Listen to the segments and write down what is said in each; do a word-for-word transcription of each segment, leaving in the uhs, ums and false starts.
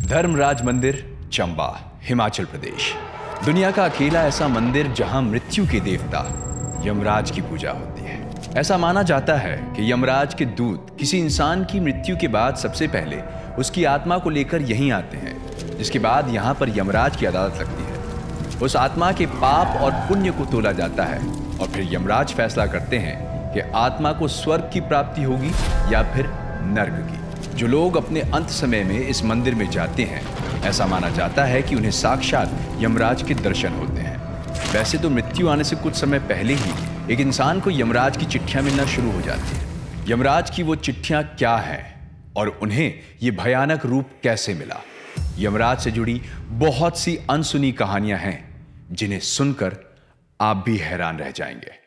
धर्मराज मंदिर, चंबा, हिमाचल प्रदेश। दुनिया का अकेला ऐसा मंदिर जहां मृत्यु के देवता यमराज की पूजा होती है। ऐसा माना जाता है कि यमराज के दूत किसी इंसान की मृत्यु के बाद सबसे पहले उसकी आत्मा को लेकर यहीं आते हैं, जिसके बाद यहाँ पर यमराज की अदालत लगती है। उस आत्मा के पाप और पुण्य को तोला जाता है और फिर यमराज फैसला करते हैं कि आत्मा को स्वर्ग की प्राप्ति होगी या फिर नर्क की। जो लोग अपने अंत समय में इस मंदिर में जाते हैं, ऐसा माना जाता है कि उन्हें साक्षात यमराज के दर्शन होते हैं। वैसे तो मृत्यु आने से कुछ समय पहले ही एक इंसान को यमराज की चिट्ठियां मिलना शुरू हो जाती है। यमराज की वो चिट्ठियां क्या हैं और उन्हें ये भयानक रूप कैसे मिला, यमराज से जुड़ी बहुत सी अनसुनी कहानियां हैं जिन्हें सुनकर आप भी हैरान रह जाएंगे।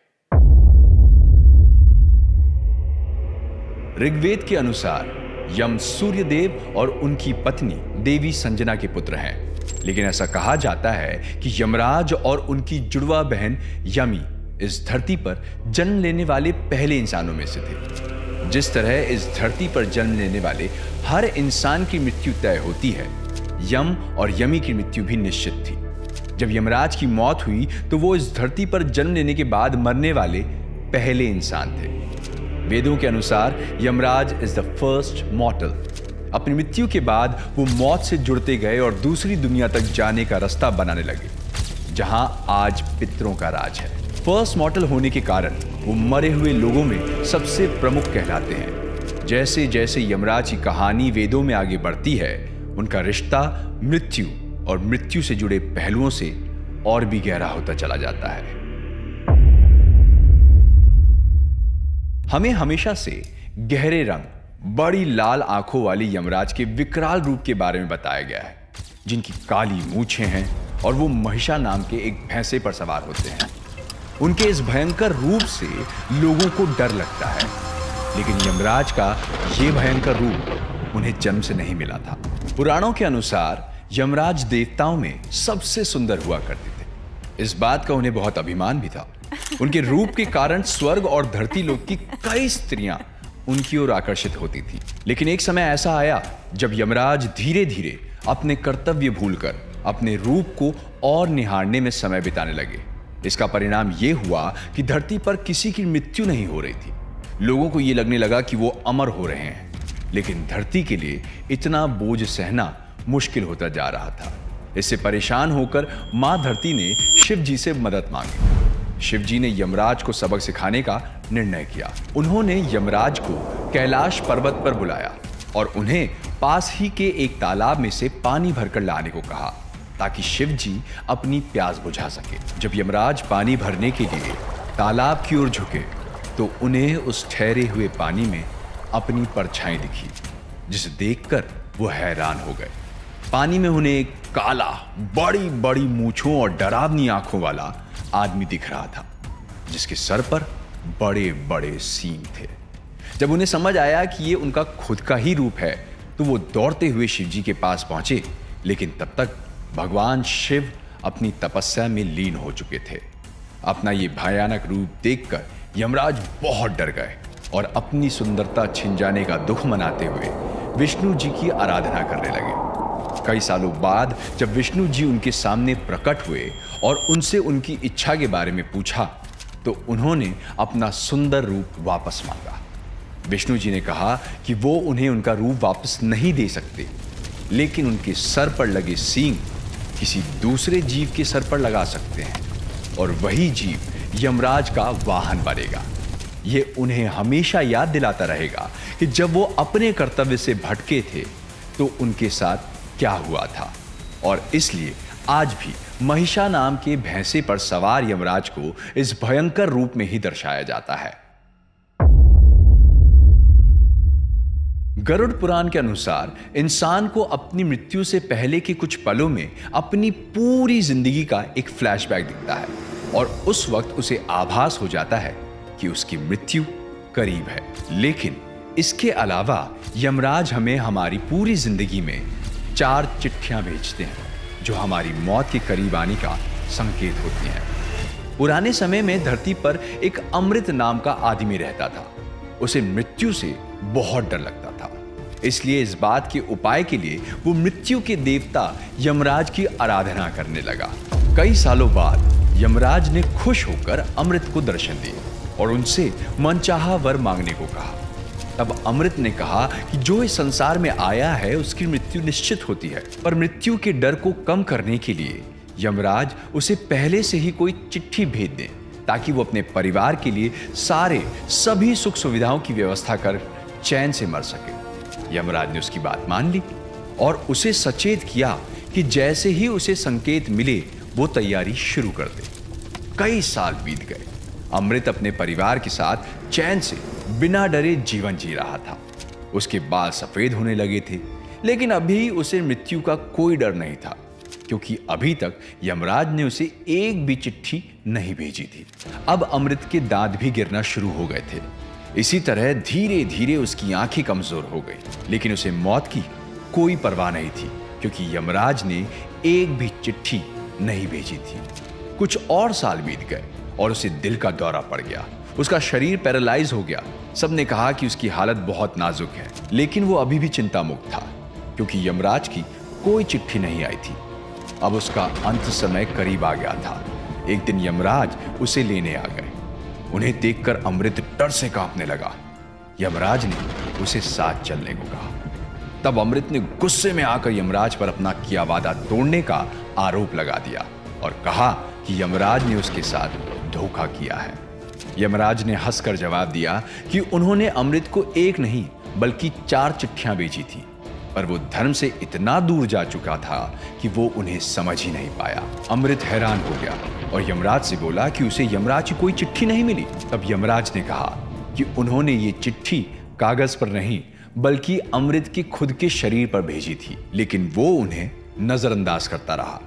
ऋग्वेद के अनुसार यम सूर्यदेव और उनकी पत्नी देवी संजना के पुत्र हैं, लेकिन ऐसा कहा जाता है कि यमराज और उनकी जुड़वा बहन यमी इस धरती पर जन्म लेने वाले पहले इंसानों में से थे। जिस तरह इस धरती पर जन्म लेने वाले हर इंसान की मृत्यु तय होती है, यम और यमी की मृत्यु भी निश्चित थी। जब यमराज की मौत हुई तो वो इस धरती पर जन्म लेने के बाद मरने वाले पहले इंसान थे। वेदों के अनुसार Yamraj is the first mortal. अपनी मृत्यु के बाद वो मौत से जुड़ते गए और दूसरी दुनिया तक जाने का रास्ता बनाने लगे, जहां आज पितरों का राज है। फर्स्ट मॉर्टल होने के कारण वो मरे हुए लोगों में सबसे प्रमुख कहलाते हैं। जैसे जैसे यमराज की कहानी वेदों में आगे बढ़ती है, उनका रिश्ता मृत्यु और मृत्यु से जुड़े पहलुओं से और भी गहरा होता चला जाता है। हमें हमेशा से गहरे रंग, बड़ी लाल आंखों वाली यमराज के विकराल रूप के बारे में बताया गया है, जिनकी काली मूछें हैं और वो महिषा नाम के एक भैंसे पर सवार होते हैं। उनके इस भयंकर रूप से लोगों को डर लगता है, लेकिन यमराज का ये भयंकर रूप उन्हें जन्म से नहीं मिला था। पुराणों के अनुसार यमराज देवताओं में सबसे सुंदर हुआ करते थे। इस बात का उन्हें बहुत अभिमान भी था। उनके रूप के कारण स्वर्ग और धरती लोक की कई स्त्रियां उनकी ओर आकर्षित होती थीं। लेकिन एक समय ऐसा आया जब यमराज धीरे धीरे अपने कर्तव्य भूलकर अपने रूप को और निहारने में समय बिताने लगे। इसका परिणाम यह हुआ कि धरती पर किसी की मृत्यु नहीं हो रही थी। लोगों को यह लगने लगा कि वो अमर हो रहे हैं, लेकिन धरती के लिए इतना बोझ सहना मुश्किल होता जा रहा था। इससे परेशान होकर माँ धरती ने शिव जी से मदद मांगी। शिवजी ने यमराज को सबक सिखाने का निर्णय किया। उन्होंने यमराज को कैलाश पर्वत पर बुलाया और उन्हें पास ही के एक तालाब में से पानी भरकर लाने को कहा, ताकि शिवजी अपनी प्यास बुझा सके। जब यमराज पानी भरने के लिए तालाब की ओर झुके तो उन्हें उस ठहरे हुए पानी में अपनी परछाई दिखी, जिसे देखकर वो हैरान हो गए। पानी में उन्हें एक काला, बड़ी बड़ी मूंछों और डरावनी आंखों वाला आदमी दिख रहा था, जिसके सर पर बड़े बड़े सींग थे। जब उन्हें समझ आया कि ये उनका खुद का ही रूप है, तो वो दौड़ते हुए शिवजी के पास पहुंचे, लेकिन तब तक भगवान शिव अपनी तपस्या में लीन हो चुके थे। अपना ये भयानक रूप देखकर यमराज बहुत डर गए और अपनी सुंदरता छिन जाने का दुख मनाते हुए विष्णु जी की आराधना करने लगे। कई सालों बाद जब विष्णु जी उनके सामने प्रकट हुए और उनसे उनकी इच्छा के बारे में पूछा, तो उन्होंने अपना सुंदर रूप वापस मांगा। विष्णु जी ने कहा कि वो उन्हें उनका रूप वापस नहीं दे सकते, लेकिन उनके सर पर लगे सींग किसी दूसरे जीव के सर पर लगा सकते हैं और वही जीव यमराज का वाहन बनेगा। ये उन्हें हमेशा याद दिलाता रहेगा कि जब वो अपने कर्तव्य से भटके थे तो उनके साथ क्या हुआ था, और इसलिए आज भी महिषा नाम के भैंसे पर सवार यमराज को इस भयंकर रूप में ही दर्शाया जाता है। गरुड़ पुराण के अनुसार इंसान को अपनी मृत्यु से पहले के कुछ पलों में अपनी पूरी जिंदगी का एक फ्लैशबैक दिखता है और उस वक्त उसे आभास हो जाता है कि उसकी मृत्यु करीब है। लेकिन इसके अलावा यमराज हमें हमारी पूरी जिंदगी में चार चिट्ठियां भेजते हैं, जो हमारी मौत के करीब आने का संकेत होती हैं। पुराने समय में धरती पर एक अमृत नाम का आदमी रहता था। उसे मृत्यु से बहुत डर लगता था। इसलिए इस बात के उपाय के लिए वो मृत्यु के देवता यमराज की आराधना करने लगा। कई सालों बाद यमराज ने खुश होकर अमृत को दर्शन दिए और उनसे मनचाहा वर मांगने को कहा। तब अमृत ने कहा कि जो इस संसार में आया है उसकी मृत्यु निश्चित होती है, पर मृत्यु के डर को कम करने के लिए यमराज उसे पहले से ही कोई चिट्ठी भेज दें ताकि वो अपने परिवार के लिए सारे सभी सुख सुविधाओं की व्यवस्था कर चैन से मर सके। यमराज ने उसकी बात मान ली और उसे सचेत किया कि जैसे ही उसे संकेत मिले वो तैयारी शुरू कर दे। कई साल बीत गए। अमृत अपने परिवार के साथ चैन से बिना डरे जीवन जी रहा था। उसके बाल सफेद होने लगे थे, लेकिन अभी उसे मृत्यु का कोई डर नहीं था क्योंकि अभी तक यमराज ने उसे एक भी चिट्ठी नहीं भेजी थी। अब अमृत के दांत भी गिरना शुरू हो गए थे। इसी तरह धीरे धीरे उसकी आंखें कमजोर हो गई, लेकिन उसे मौत की कोई परवाह नहीं थी क्योंकि यमराज ने एक भी चिट्ठी नहीं भेजी थी। कुछ और साल बीत गए और उसे दिल का दौरा पड़ गया। उसका शरीर पैरालाइज हो गया। सबने कहा कि उसकी हालत बहुत नाजुक है, लेकिन वो अभी भी चिंतामुक्त था क्योंकि यमराज की कोई चिट्ठी नहीं आई थी। अब उसका अंत समय करीब आ गया था। एक दिन यमराज उसे लेने आ गए। उन्हें देखकर अमृत डर से कांपने लगा। यमराज ने उसे साथ चलने को कहा। तब अमृत ने गुस्से में आकर यमराज पर अपना किया वादा तोड़ने का आरोप लगा दिया और कहा कि यमराज ने उसके साथ धोखा किया है। यमराज ने हंसकर जवाब दिया कि उन्होंने अमृत को एक नहीं बल्कि चार चिट्ठियां भेजी थी, पर वो धर्म से इतना दूर जा चुका था कि वो उन्हें समझ ही नहीं पाया। अमृत हैरान हो गया और यमराज से बोला कि उसे यमराज की कोई चिट्ठी नहीं मिली। तब यमराज ने कहा कि उन्होंने ये चिट्ठी कागज पर नहीं बल्कि अमृत के खुद के शरीर पर भेजी थी, लेकिन वो उन्हें नजरअंदाज करता रहा।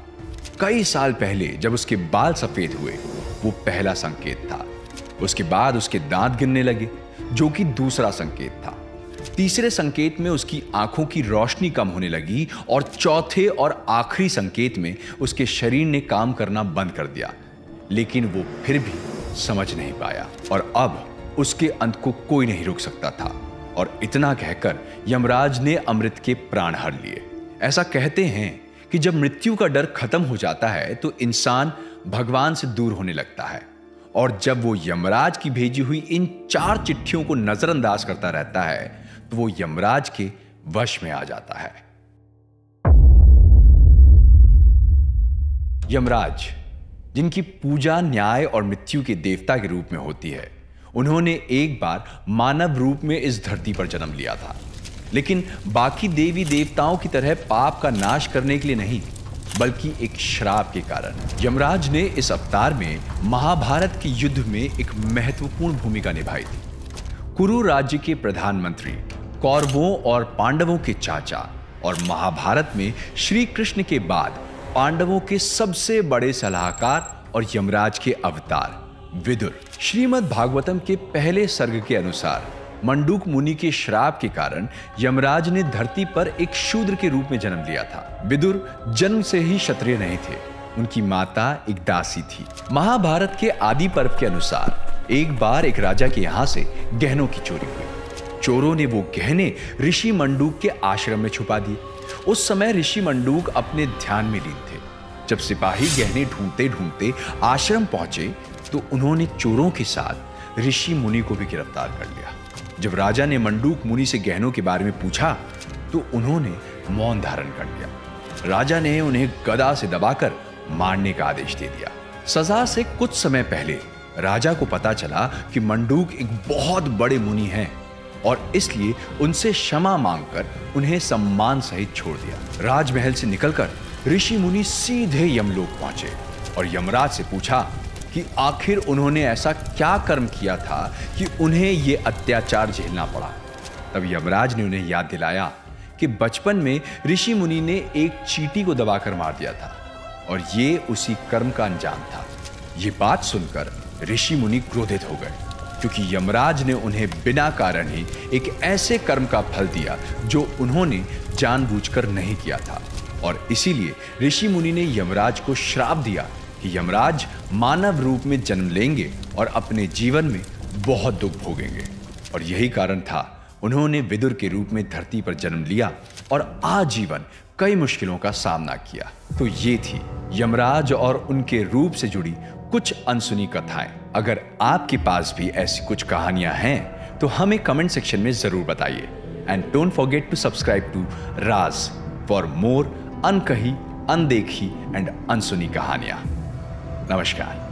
कई साल पहले जब उसके बाल सफेद हुए वो पहला संकेत था। उसके बाद उसके दांत गिरने लगे, जो कि दूसरा संकेत था। तीसरे संकेत में उसकी आंखों की रोशनी कम होने लगी और चौथे और आखिरी संकेत में उसके शरीर ने काम करना बंद कर दिया, लेकिन वो फिर भी समझ नहीं पाया और अब उसके अंत को कोई नहीं रोक सकता था। और इतना कहकर यमराज ने अमृत के प्राण हर लिए। ऐसा कहते हैं कि जब मृत्यु का डर खत्म हो जाता है तो इंसान भगवान से दूर होने लगता है, और जब वो यमराज की भेजी हुई इन चार चिट्ठियों को नजरअंदाज करता रहता है तो वो यमराज के वश में आ जाता है। यमराज, जिनकी पूजा न्याय और मृत्यु के देवता के रूप में होती है, उन्होंने एक बार मानव रूप में इस धरती पर जन्म लिया था, लेकिन बाकी देवी देवताओं की तरह पाप का नाश करने के लिए नहीं बल्कि एक श्राप के कारण। यमराज ने इस अवतार में महाभारत के युद्ध में एक महत्वपूर्ण भूमिका निभाई थी। कुरु राज्य के प्रधानमंत्री, कौरवों और पांडवों के चाचा और महाभारत में श्री कृष्ण के बाद पांडवों के सबसे बड़े सलाहकार और यमराज के अवतार विदुर। श्रीमद् भागवतम के पहले सर्ग के अनुसार मंडूक मुनि के श्राप के कारण यमराज ने धरती पर एक शूद्र के रूप में जन्म लिया था। विदुर जन्म से ही क्षत्रिय नहीं थे, उनकी माता एक दासी थी। महाभारत के आदि पर्व के अनुसार एक बार एक राजा के यहाँ से गहनों की चोरी हुई। चोरों ने वो गहने ऋषि मंडूक के आश्रम में छुपा दिए। उस समय ऋषि मंडूक अपने ध्यान में लीन थे। जब सिपाही गहने ढूंढते ढूंढते आश्रम पहुंचे तो उन्होंने चोरों के साथ ऋषि मुनि को भी गिरफ्तार कर लिया। जब राजा ने मंडूक मुनि से गहनों के बारे में पूछा तो उन्होंने मौन धारण कर लिया। राजा ने उन्हें गदा से दबाकर मारने का आदेश दे दिया। सजा से कुछ समय पहले राजा को पता चला कि मंडूक एक बहुत बड़े मुनि हैं और इसलिए उनसे क्षमा मांगकर उन्हें सम्मान सहित छोड़ दिया। राजमहल से निकलकर ऋषि मुनि सीधे यमलोक पहुंचे और यमराज से पूछा कि आखिर उन्होंने ऐसा क्या कर्म किया था कि उन्हें ये अत्याचार झेलना पड़ा। तब यमराज ने उन्हें याद दिलाया कि बचपन में ऋषि मुनि ने एक चींटी को दबाकर मार दिया था और ये उसी कर्म का अंजाम था। ये बात सुनकर ऋषि मुनि क्रोधित हो गए क्योंकि यमराज ने उन्हें बिना कारण ही एक ऐसे कर्म का फल दिया जो उन्होंने जानबूझकर नहीं किया था, और इसीलिए ऋषि मुनि ने यमराज को श्राप दिया कि यमराज मानव रूप में जन्म लेंगे और अपने जीवन में बहुत दुख भोगेंगे। और यही कारण था उन्होंने विदुर के रूप में धरती पर जन्म लिया और आजीवन कई मुश्किलों का सामना किया। तो ये थी यमराज और उनके रूप से जुड़ी कुछ अनसुनी कथाएं। अगर आपके पास भी ऐसी कुछ कहानियां हैं तो हमें कमेंट सेक्शन में जरूर बताइए। And don't forget to subscribe to Raj for more अनकही, अनदेखी एंड अनसुनी कहानियां। नमस्कार।